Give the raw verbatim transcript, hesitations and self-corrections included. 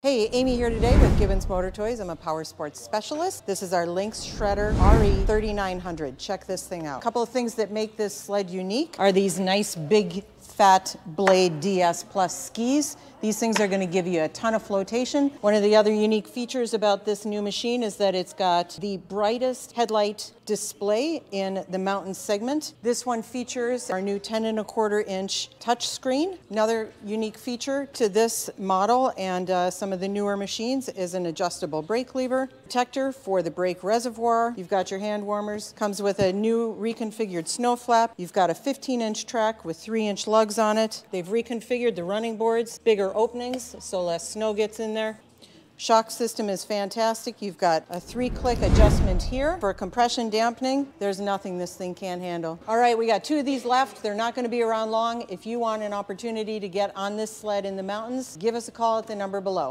Hey, Amy here today with Gibbons Motor Toys. I'm a power sports specialist. This is our Lynx Shredder R E thirty-nine hundred. Check this thing out. A couple of things that make this sled unique are these nice big fat blade D S Plus skis. These things are going to give you a ton of flotation. One of the other unique features about this new machine is that it's got the brightest headlight display in the mountain segment. This one features our new ten and a quarter inch touchscreen. Another unique feature to this model and uh, some of the newer machines is an adjustable brake lever, protector for the brake reservoir. You've got your hand warmers. Comes with a new reconfigured snow flap. You've got a fifteen inch track with three inch lugs on it. They've reconfigured the running boards, bigger openings so less snow gets in there. Shock system is fantastic. You've got a three-click adjustment here for compression dampening. There's nothing this thing can't handle. All right, we got two of these left. They're not going to be around long. If you want an opportunity to get on this sled in the mountains, give us a call at the number below.